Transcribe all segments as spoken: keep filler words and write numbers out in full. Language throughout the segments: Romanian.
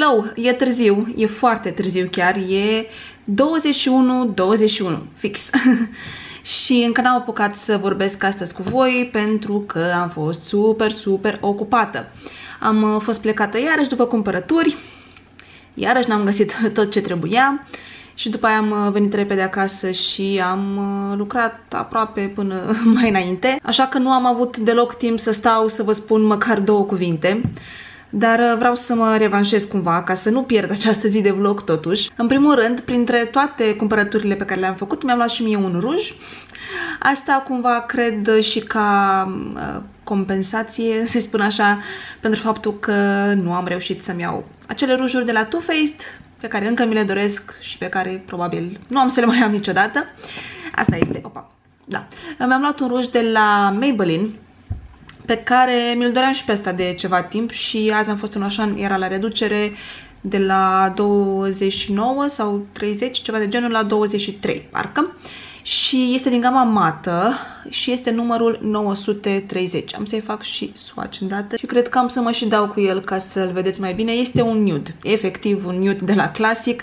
Hello, e târziu, e foarte târziu chiar, e douăzeci și unu douăzeci și unu, fix. Și încă n-am apucat să vorbesc astăzi cu voi pentru că am fost super, super ocupată. Am fost plecată iarăși după cumpărături, iarăși n-am găsit tot ce trebuia și după aia am venit repede acasă și am lucrat aproape până mai înainte, așa că nu am avut deloc timp să stau să vă spun măcar două cuvinte. Dar vreau să mă revanșez cumva, ca să nu pierd această zi de vlog totuși. În primul rând, printre toate cumpărăturile pe care le-am făcut, mi-am luat și mie un ruj. Asta cumva cred și ca uh, compensație, să-i spun așa, pentru faptul că nu am reușit să-mi iau acele rujuri de la Too Faced, pe care încă mi le doresc și pe care probabil nu am să le mai am niciodată. Asta este, opa, da. Mi-am luat un ruj de la Maybelline, pe care mi-l doream și pe asta de ceva timp și azi am fost în Auchan, era la reducere de la douăzeci și nouă sau treizeci, ceva de genul, la douăzeci și trei, parcă. Și este din gama mată și este numărul nouă sute treizeci. Am să-i fac și swatch îndată și cred că am să mă și dau cu el ca să-l vedeți mai bine. Este un nude, efectiv un nude de la Classic,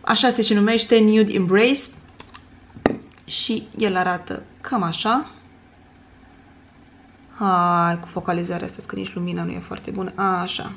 așa se și numește, Nude Embrace. Și el arată cam așa. Ai, cu focalizarea asta, că nici lumina nu e foarte bună. A, așa.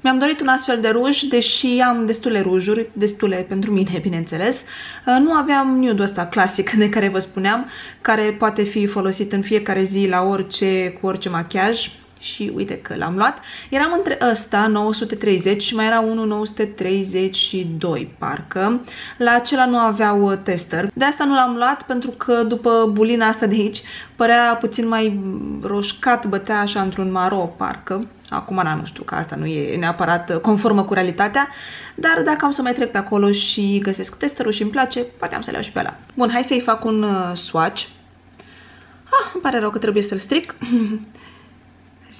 Mi-am dorit un astfel de ruj, deși am destule rujuri, destule pentru mine, bineînțeles. Nu aveam nude-ul ăsta clasic de care vă spuneam, care poate fi folosit în fiecare zi la orice, cu orice machiaj. Și uite că l-am luat. Eram între ăsta, nouă sute treizeci, și mai era unul nouă sute treizeci și doi, parcă. La acela nu aveau tester. De asta nu l-am luat, pentru că după bulina asta de aici părea puțin mai roșcat, bătea așa într-un maro, parcă. Acum, na, nu știu, că asta nu e neapărat conformă cu realitatea, dar dacă am să mai trec pe acolo și găsesc testerul și îmi place, poate am să le iau și pe ăla. Bun, hai să-i fac un swatch. Ah, îmi pare rău că trebuie să-l stric.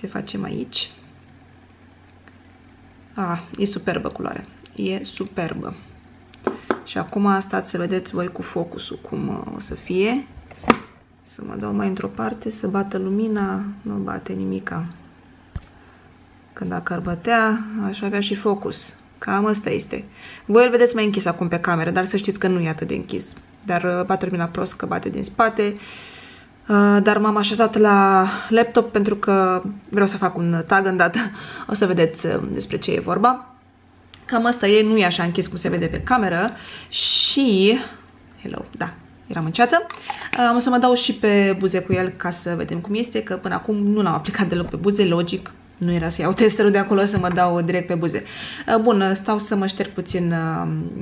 Se facem aici. Ah, e superbă culoare. E superbă. Și acum stați să vedeți voi cu focusul cum o să fie. Să mă dau mai într-o parte, să bată lumina. Nu bate nimica. Când dacă ar bătea, aș avea și focus. Cam asta este. Voi îl vedeți mai închis acum pe cameră, dar să știți că nu e atât de închis. Dar bate lumina prost că bate din spate. Dar m-am așezat la laptop pentru că vreau să fac un tag îndată. O să vedeți despre ce e vorba. Cam asta e, nu e așa închis cum se vede pe cameră. Și... Hello, da, eram în ceață. O să mă dau și pe buze cu el ca să vedem cum este, că până acum nu l-am aplicat deloc pe buze, logic. Nu era să iau testerul de acolo să mă dau direct pe buze. Bun, stau să mă șterg puțin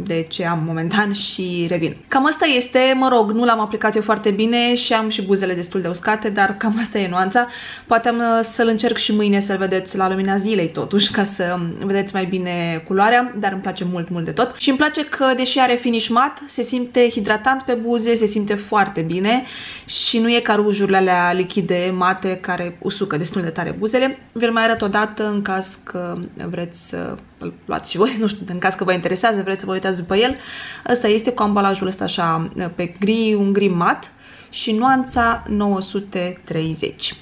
de ce am momentan și revin. Cam asta este, mă rog, nu l-am aplicat eu foarte bine și am și buzele destul de uscate, dar cam asta e nuanța. Poate am să-l încerc și mâine să-l vedeți la lumina zilei totuși, ca să vedeți mai bine culoarea, dar îmi place mult, mult de tot. Și îmi place că, deși are finish mat, se simte hidratant pe buze, se simte foarte bine și nu e ca rujurile alea lichide, mate, care usucă destul de tare buzele. Vi-l mai arăt odată în caz că vreți să îl luați și voi, nu știu, în caz că vă interesează, vreți să vă uitați după el. Ăsta este cu ambalajul ăsta așa pe gri, un gri mat și nuanța nouă sute treizeci.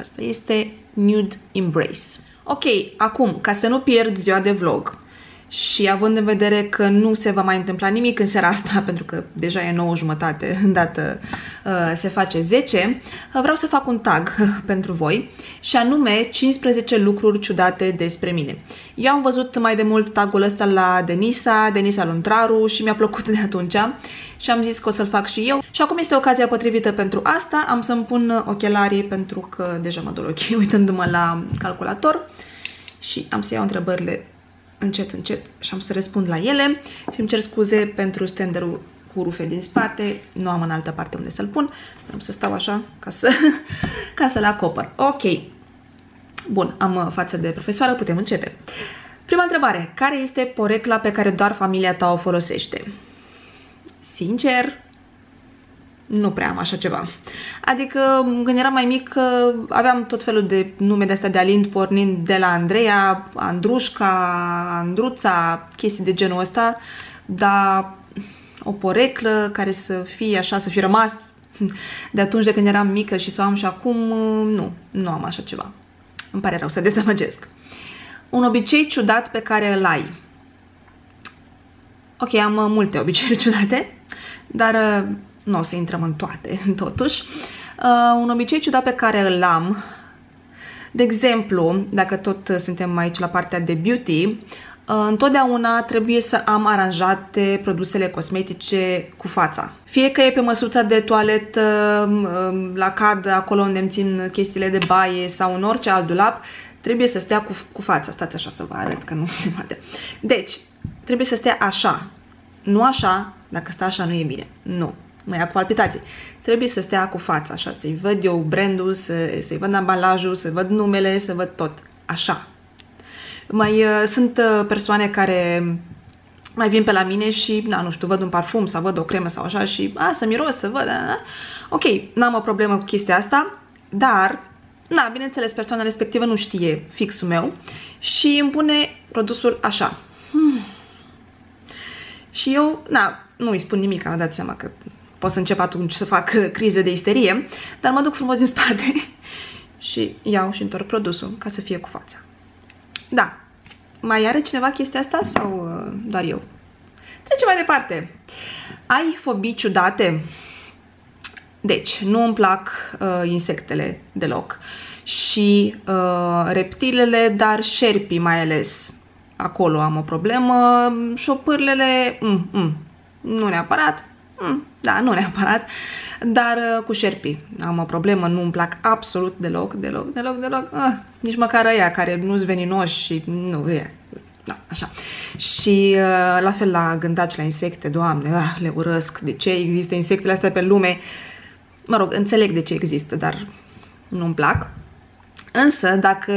Asta este Nude Embrace. Ok, acum, ca să nu pierd ziua de vlog și având în vedere că nu se va mai întâmpla nimic în seara asta, pentru că deja e nouă jumătate, îndată uh, se face zece, uh, vreau să fac un tag pentru voi și anume cincisprezece lucruri ciudate despre mine. Eu am văzut mai de mult tagul ăsta la Denisa, Denisa Luntraru și mi-a plăcut de atunci și am zis că o să-l fac și eu. Și acum este ocazia potrivită pentru asta. Am să-mi pun ochelarii pentru că deja mă dor ochii uitându-mă la calculator și am să iau întrebările încet, încet și am să răspund la ele și îmi cer scuze pentru standerul cu rufe din spate, nu am în altă parte unde să-l pun, am să stau așa ca să, ca să-l acopăr. Ok, bun, am față de profesoară, putem începe. Prima întrebare, care este porecla pe care doar familia ta o folosește? Sincer, nu prea am așa ceva. Adică, când eram mai mic, aveam tot felul de nume de-astea de alind, pornind de la Andreea, Andrușca, Andruța, chestii de genul ăsta, dar o poreclă care să fie așa, să fi rămas de atunci de când eram mică și să o am și acum, nu, nu am așa ceva. Îmi pare rău să dezamăgesc. un obicei ciudat pe care îl ai. Ok, am multe obiceiuri ciudate, dar nu o să intrăm în toate, totuși. Uh, un obicei ciudat pe care îl am, de exemplu, dacă tot suntem aici la partea de beauty, uh, întotdeauna trebuie să am aranjate produsele cosmetice cu fața. Fie că e pe măsuța de toaletă, uh, la cadă, acolo unde îmi țin chestiile de baie sau în orice alt dulap, trebuie să stea cu, cu fața. Stați așa să vă arăt că nu se poate. Deci, trebuie să stea așa. Nu așa, dacă stă așa nu e bine. Nu. Mă ia cu palpitații. Trebuie să stea cu fața, așa, să-i văd eu brandul, să-i să văd ambalajul, să văd numele, să văd tot. Așa. Mai uh, sunt uh, persoane care mai vin pe la mine și, na, nu știu, văd un parfum sau văd o cremă sau așa și, a, să miros, să văd, da, da. Ok, n-am o problemă cu chestia asta, dar, na, bineînțeles, persoana respectivă nu știe fixul meu și îmi pune produsul așa. Hmm. Și eu, na, nu îi spun nimic, am dat seama că pot să încep atunci să fac crize de isterie, dar mă duc frumos din spate și iau și întorc produsul ca să fie cu fața. Da. Mai are cineva chestia asta sau doar eu? Trecem mai departe. Ai fobii ciudate? Deci, nu îmi plac uh, insectele deloc și uh, reptilele, dar șerpii mai ales. Acolo am o problemă. Șopârlele, mm, mm, nu neapărat. Da, nu neapărat, dar uh, cu șerpii am o problemă, nu-mi plac absolut deloc, deloc, deloc, deloc, ah, nici măcar aia care nu-s veninoși și nu, e, da, așa. Și uh, la fel la gândaci, la insecte, doamne, ah, le urăsc, de ce există insectele astea pe lume? Mă rog, înțeleg de ce există, dar nu-mi plac. Însă, dacă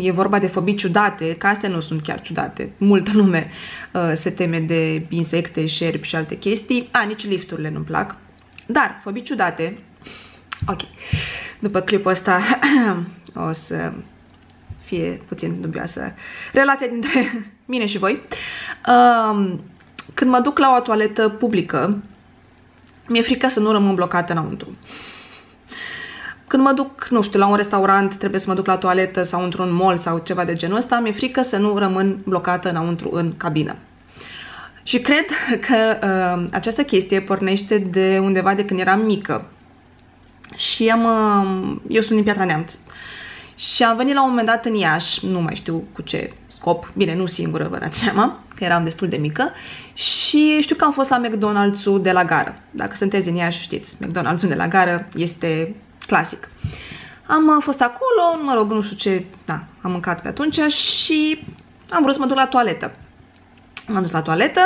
e vorba de fobii ciudate, că astea nu sunt chiar ciudate, multă lume uh, se teme de insecte, șerpi și alte chestii. A, nici lifturile nu-mi plac. Dar, fobii ciudate, ok, după clipul ăsta o să fie puțin dubioasă relația dintre mine și voi. Uh, când mă duc la o toaletă publică, mi-e frică să nu rămân blocată înăuntru. Când mă duc, nu știu, la un restaurant, trebuie să mă duc la toaletă sau într-un mall sau ceva de genul ăsta, mi-e frică să nu rămân blocată înăuntru în cabină. Și cred că uh, această chestie pornește de undeva de când eram mică. Și am, uh, eu sunt din Piatra Neamț. Și am venit la un moment dat în Iași, nu mai știu cu ce scop, bine, nu singură, vă dați seama, că eram destul de mică, și știu că am fost la McDonald's-ul de la gară. Dacă sunteți în Iași, știți, McDonald's-ul de la gară este clasic. Am fost acolo, mă rog, nu știu ce, da, am mâncat pe atunci și am vrut să mă duc la toaletă. M-am dus la toaletă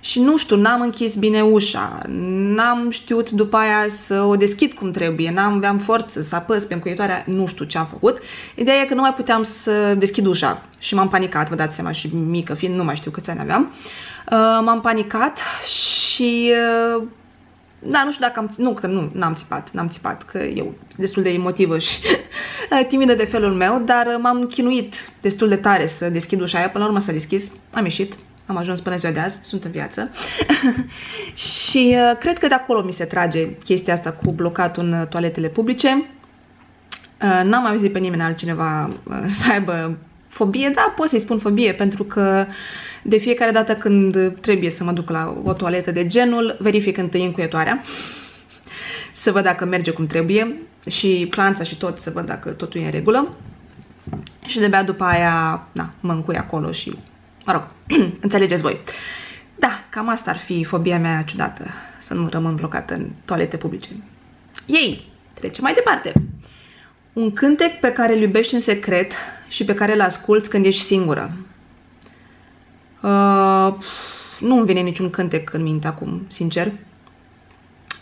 și nu știu, n-am închis bine ușa, n-am știut după aia să o deschid cum trebuie, n-am aveam forță să apăs pe încuietoarea, nu știu ce am făcut. Ideea e că nu mai puteam să deschid ușa și m-am panicat, vă dați seama, și mică fiind, nu mai știu câți ani aveam. Uh, m-am panicat și uh, da, nu știu dacă am... Nu, că nu, n-am țipat, n-am țipat, că eu sunt destul de emotivă și timidă de felul meu, dar m-am chinuit destul de tare să deschid ușa aia, până la urmă s-a deschis, am ieșit, am ajuns până ziua de azi, sunt în viață. Și uh, cred că de acolo mi se trage chestia asta cu blocatul în toaletele publice. Uh, n-am mai auzit pe nimeni altcineva uh, să aibă fobie, da, pot să-i spun fobie, pentru că de fiecare dată când trebuie să mă duc la o toaletă de genul, verific întâi încuietoarea, să văd dacă merge cum trebuie și clanța și tot, să văd dacă totul e în regulă și de-abia după aia, na, mă încui acolo și, mă rog, înțelegeți voi. Da, cam asta ar fi fobia mea ciudată, să nu rămân blocată în toalete publice. Ei, trecem mai departe. Un cântec pe care îl iubești în secret și pe care îl asculți când ești singură. Uh, nu îmi vine niciun cântec în minte acum, sincer.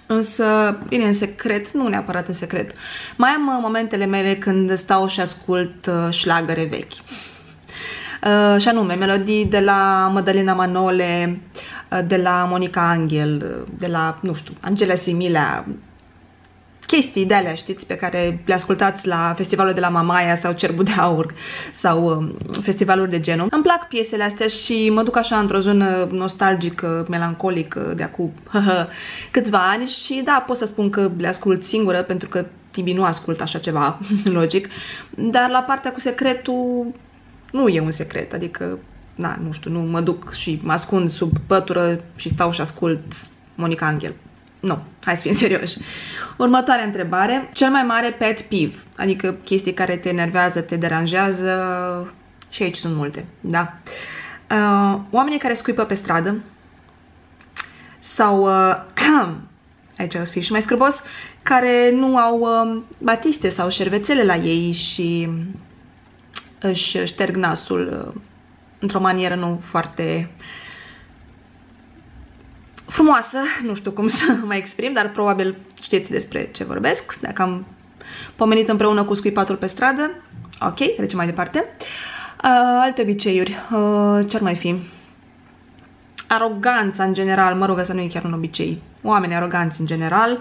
Însă, bine, în secret, nu neapărat în secret. Mai am uh, momentele mele când stau și ascult uh, șlagăre vechi. Uh, și anume, melodii de la Madalena Manole, uh, de la Monica Angel, uh, de la, nu știu, Angela Similea. Chestii de alea, știți, pe care le ascultați la festivalul de la Mamaia sau Cerbul de Aur sau um, festivaluri de genul. Îmi plac piesele astea și mă duc așa într-o zonă nostalgică, melancolică de acum câțiva ani și da, pot să spun că le ascult singură pentru că Tibi nu ascultă așa ceva, logic, dar la partea cu secretul Nu e un secret, adică, na, nu știu, nu mă duc și mă ascund sub pătură și stau și ascult Monica Angel. Nu, hai să fim serioși. Următoarea întrebare. Cel mai mare pet peeve, adică chestii care te enervează, te deranjează, și aici sunt multe, da. Uh, oamenii care scuipă pe stradă sau, uh, aici o să fie și mai scârbos, care nu au uh, batiste sau șervețele la ei și își șterg nasul uh, într-o manieră nu foarte frumoasă, nu știu cum să mai exprim, dar probabil știți despre ce vorbesc, dacă am pomenit împreună cu scuipatul pe stradă. Ok, trecem mai departe. Uh, alte obiceiuri, uh, ce ar mai fi? Aroganța în general, mă rog, asta nu e chiar un obicei. Oamenii aroganți în general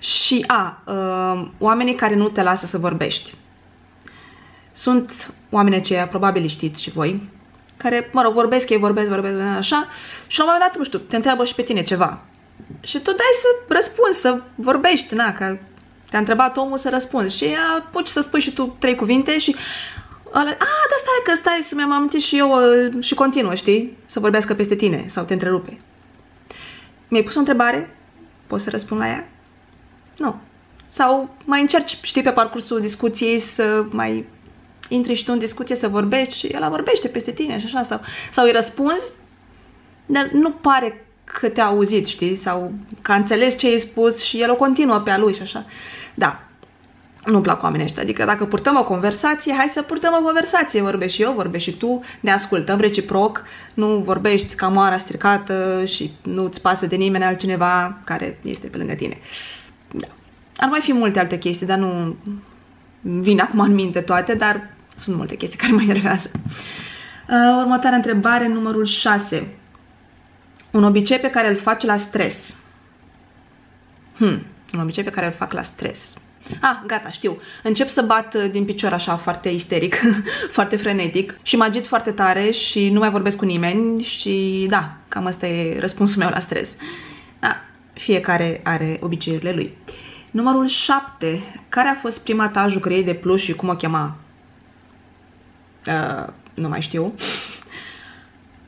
și a, uh, oamenii care nu te lasă să vorbești. Sunt oamenii aceia, probabil știți și voi, care, mă rog, vorbesc, ei vorbesc, vorbesc, așa, și la un moment dat, nu știu, te întreabă și pe tine ceva. Și tu dai să răspunzi, să vorbești, na, că te-a întrebat omul să răspunzi. Și apuci să spui și tu trei cuvinte și ăla, a, dar stai că stai să mi-am amintit și eu și continuă, știi? Să vorbească peste tine sau te întrerupe. Mi-ai pus o întrebare? Poți să răspund la ea? Nu. Sau mai încerci, știi, pe parcursul discuției să mai intri și tu în discuție, să vorbești și ăla vorbește peste tine și așa, sau, sau îi răspunzi, dar nu pare că te-a auzit, știi, sau că a înțeles ce ai spus și el o continuă pe a lui și așa. Da, nu-mi plac oamenii ăștia, adică dacă purtăm o conversație, hai să purtăm o conversație, vorbești și eu, vorbești și tu, ne ascultăm reciproc, nu vorbești ca moara stricată și nu-ți pasă de nimeni altcineva care este pe lângă tine. Da. Ar mai fi multe alte chestii, dar nu vin acum în minte toate, dar sunt multe chestii care mă enervează. Uh, următoarea întrebare, numărul șase. Un obicei pe care îl faci la stres. Hmm, un obicei pe care îl fac la stres. Ah, gata, știu. Încep să bat din picior așa, foarte isteric, foarte frenetic și mă agit foarte tare și nu mai vorbesc cu nimeni și da, cam asta e răspunsul meu la stres. Da, fiecare are obiceiurile lui. Numărul șapte. Care a fost prima ta jucărie de pluș și cum o chema? Uh, nu mai știu.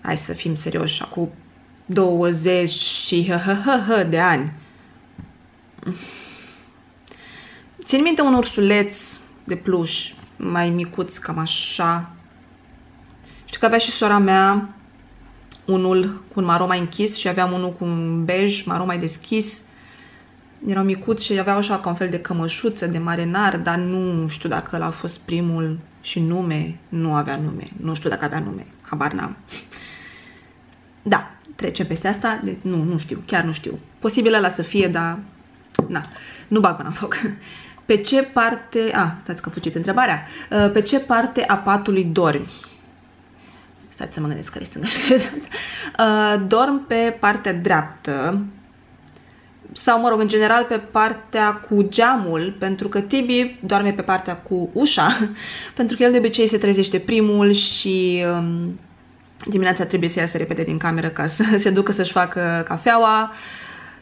Hai să fim serioși, acum douăzeci și de ani. Țin minte un ursuleț de pluș, mai micuț, cam așa. Știu că avea și sora mea unul cu un maro mai închis și aveam unul cu un bej, maro mai deschis. Erau micuți și aveau așa ca un fel de cămășuță, de marenar, dar nu știu dacă ăla a fost primul și nume. Nu avea nume. Nu știu dacă avea nume. Habar n-am. Da, trece peste asta. De... Nu, nu știu. Chiar nu știu. Posibil ăla să fie, dar... Na, nu bag mâna în foc. Pe ce parte... A, stați că a fugit întrebarea. Pe ce parte a patului dormi? Stați să mă gândesc care e stânga și care e dreapta. Dorm pe partea dreaptă. Sau, mă rog, în general pe partea cu geamul, pentru că Tibi doarme pe partea cu ușa, pentru că el de obicei se trezește primul și um, dimineața trebuie să iasă repede din cameră ca să se ducă să-și facă cafeaua.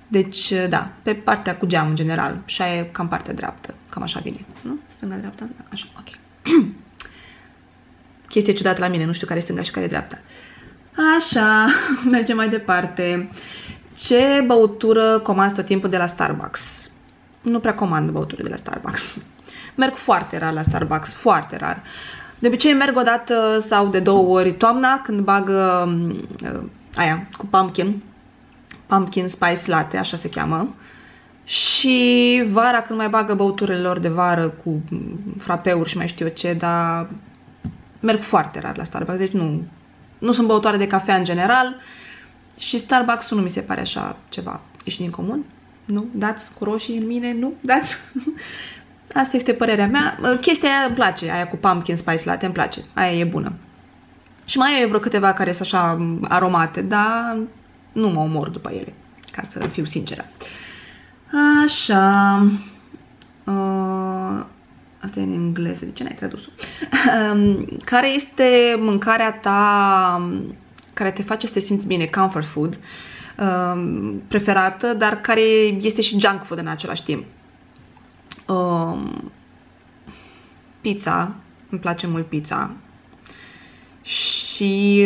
Deci, da, pe partea cu geamul în general. Și aia e cam partea dreaptă. Cam așa vine, nu? Stânga-dreapta? Așa, ok. Chestie ciudată la mine, nu știu care e stânga și care e dreapta. Așa, mergem mai departe. Ce băutură comand tot timpul de la Starbucks? Nu prea comand băuturi de la Starbucks. Merg foarte rar la Starbucks, foarte rar. De obicei merg o dată sau de două ori toamna, când bag uh, aia cu pumpkin, pumpkin spice latte, așa se cheamă. Și vara când mai bagă băuturile lor de vară cu frapeuri și mai știu eu ce, dar merg foarte rar la Starbucks, deci nu, nu sunt băutoare de cafea în general. Și Starbucks-ul nu mi se pare așa ceva ieșit din comun. Nu? Dați cu roșii în mine? Nu? Dați? Asta este părerea mea. Chestia aia îmi place. Aia cu pumpkin spice latte îmi place. Aia e bună. Și mai e vreo câteva care sunt așa aromate, dar nu mă omor după ele, ca să fiu sinceră. Așa. Asta e în engleză. De ce n-ai tradus-o? Care este mâncarea ta care te face să te simți bine, comfort food, um, preferată, dar care este și junk food în același timp. Um, pizza, îmi place mult pizza. și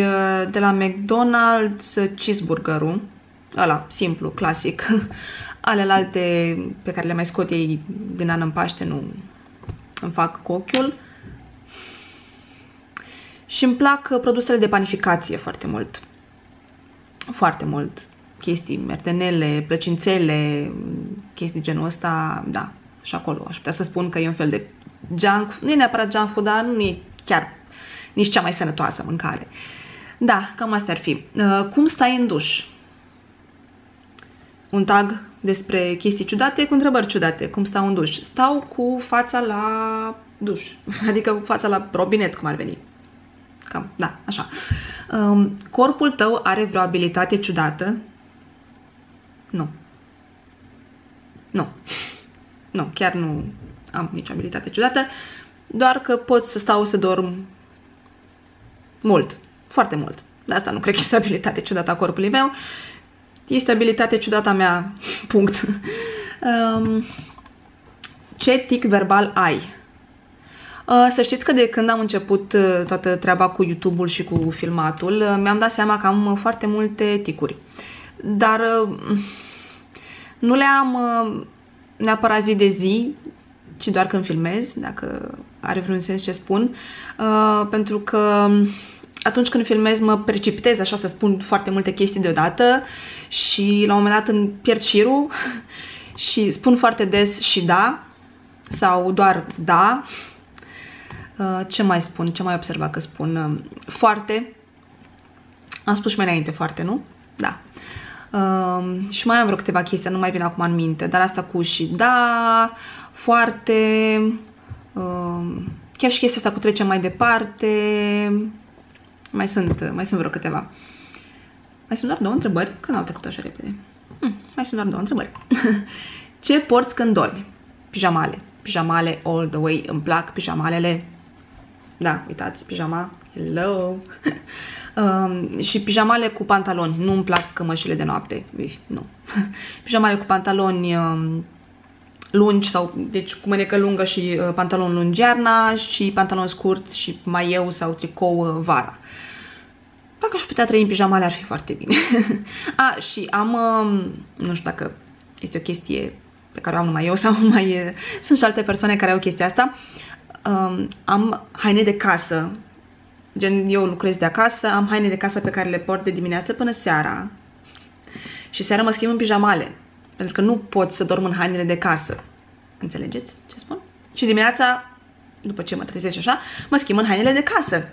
de la McDonald's cheeseburgerul, ăla simplu, clasic. Alelalte pe care le mai scot ei din an în Paște nu îmi fac cu ochiul. Și îmi plac produsele de panificație foarte mult. Foarte mult. Chestii, mertenele, plăcințele, chestii genul ăsta, da, și acolo. Aș putea să spun că e un fel de junk, nu e neapărat junk food, dar nu e chiar nici cea mai sănătoasă mâncare. Da, cam astea ar fi. Uh, cum stai în duș? Un tag despre chestii ciudate cu întrebări ciudate. Cum stau în duș? Stau cu fața la duș. Adică cu fața la robinet, cum ar veni. Cam, da, așa. Um, corpul tău are vreo abilitate ciudată? Nu. Nu. Nu, chiar nu am nicio abilitate ciudată. Doar că pot să stau să dorm mult. Foarte mult. De asta nu cred că este abilitate ciudată a corpului meu. Este abilitate ciudata mea. Punct. Um, ce tic verbal ai? Uh, să știți că de când am început toată treaba cu YouTube-ul și cu filmatul, mi-am dat seama că am foarte multe ticuri. Dar uh, nu le am uh, neapărat zi de zi, ci doar când filmez, dacă are vreun sens ce spun. Uh, pentru că atunci când filmez mă precipitez, așa să spun, foarte multe chestii deodată și la un moment dat îmi pierd șirul și spun foarte des și da sau doar da. Ce mai spun? Ce mai observa că spun? Foarte. Am spus și mai înainte foarte, nu? Da. Și mai am vreo câteva chestii, nu mai vin acum în minte, dar asta cu și da, foarte, chiar și chestia asta cu trecem mai departe. Mai sunt, mai sunt vreo câteva. Mai sunt doar două întrebări, că n-au trecut așa repede. Hm, mai sunt doar două întrebări. Ce porți când dormi? Pijamale. Pijamale all the way. Îmi plac pijamalele. Da, uitați, pijama. Hello! um, și pijamale cu pantaloni. Nu îmi plac cămășile de noapte. Ui, nu. Pijamale cu pantaloni um, lungi sau, deci, cu mânecă lungă și uh, pantalon lung iarna și pantalon scurt și maieu sau tricou uh, vara. Dacă aș putea trăi în pijamale, ar fi foarte bine. A, și am, uh, nu știu dacă este o chestie pe care o am numai eu sau mai uh, sunt și alte persoane care au chestia asta, uh, am haine de casă, gen eu lucrez de acasă, am haine de casă pe care le port de dimineață până seara și seara mă schimb în pijamale. Pentru că nu pot să dorm în hainele de casă. Înțelegeți ce spun? Și dimineața, după ce mă trezesc așa, mă schimb în hainele de casă.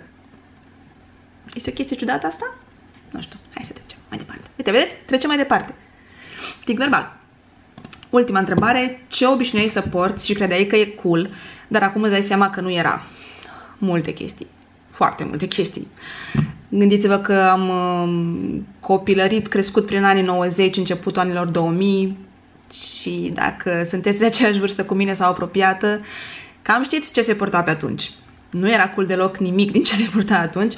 Este o chestie ciudată asta? Nu știu. Hai să trecem mai departe. Uite, vedeți? Trecem mai departe. Tic verbal. Ultima întrebare. Ce obișnuiai să porți și credeai că e cool, dar acum îți dai seama că nu era? Multe chestii. Foarte multe chestii. Gândiți-vă că am uh, copilărit, crescut prin anii nouăzeci, începutul anilor două mii și dacă sunteți de aceeași vârstă cu mine sau apropiată, cam știți ce se purta pe atunci. Nu era cool deloc nimic din ce se purta atunci.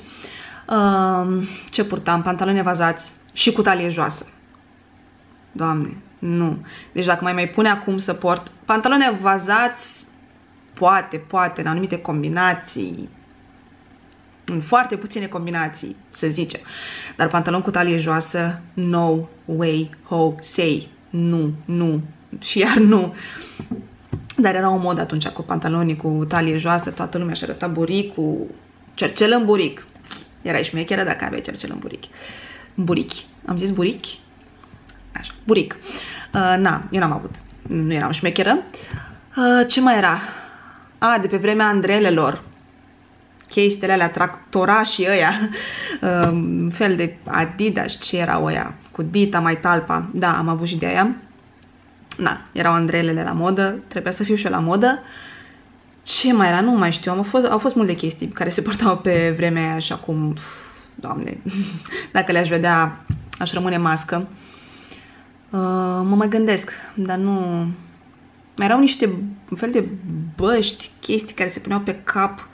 Uh, ce purtam? Pantaloni evazați și cu talie joasă. Doamne, nu. Deci dacă mai mai pune acum să port pantaloni evazați, poate, poate, în anumite combinații, în foarte puține combinații, să zicem. Dar pantalon cu talie joasă, no way, ho, say. Nu, nu, și iar nu. Dar era o modă atunci cu pantalonii cu talie joasă, toată lumea și arăta buricul, cercel în buric. Erai șmecheră dacă aveai cercel în buric. Burichi, am zis burichi? Așa, buric. Uh, na, eu n-am avut, nu eram șmecheră. Uh, ce mai era? A, de pe vremea andrelelor. Chestiile alea, tractorașii ăia, um, fel de Adidas, ce erau ăia, cu Dita, mai talpa, da, am avut și de aia. Da, erau andrelele la modă, trebuia să fiu și eu la modă. Ce mai era? Nu mai știu, au fost, au fost multe chestii care se portau pe vremea aia și acum, doamne, dacă le-aș vedea, aș rămâne mască. Uh, mă mai gândesc, dar nu... Mai erau niște, un fel de băști, chestii care se puneau pe cap,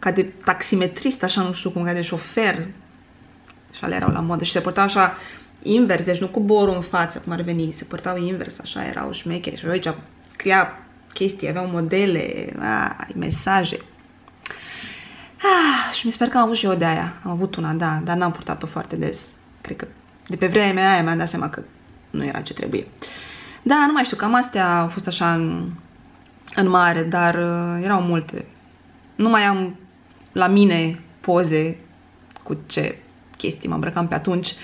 ca de taximetrist, așa, nu știu cum, ca de șofer. Și alea erau la modă și se purtau așa invers, deci nu cu borul în față, cum ar veni, se purtau invers, așa, erau șmecheri. Și aici scria chestii, aveau modele, a, mesaje. Ah, și mi sper că am avut și eu de aia. Am avut una, da, dar n-am purtat-o foarte des. Cred că de pe vremea aia mi-am dat seama că nu era ce trebuie. Da, nu mai știu, cam astea au fost așa în, în mare, dar uh, erau multe. Nu mai am la mine poze cu ce chestii mă îmbrăcam pe atunci,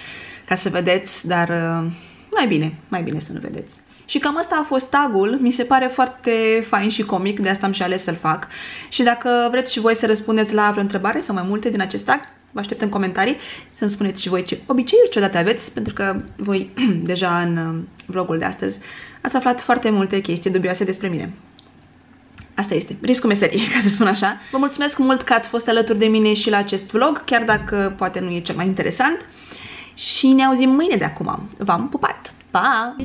ca să vedeți, dar uh, mai bine, mai bine să nu vedeți. Și cam asta a fost tagul, mi se pare foarte fain și comic, de asta am și ales să-l fac. Și dacă vreți și voi să răspundeți la vreo întrebare sau mai multe din acest tag, vă aștept în comentarii să-mi spuneți și voi ce obiceiuri ciudate aveți, pentru că voi deja în vlogul de astăzi ați aflat foarte multe chestii dubioase despre mine. Asta este, risc cu meserie, ca să spun așa. Vă mulțumesc mult că ați fost alături de mine și la acest vlog, chiar dacă poate nu e cel mai interesant. Și ne auzim mâine de acum. V-am pupat! Pa!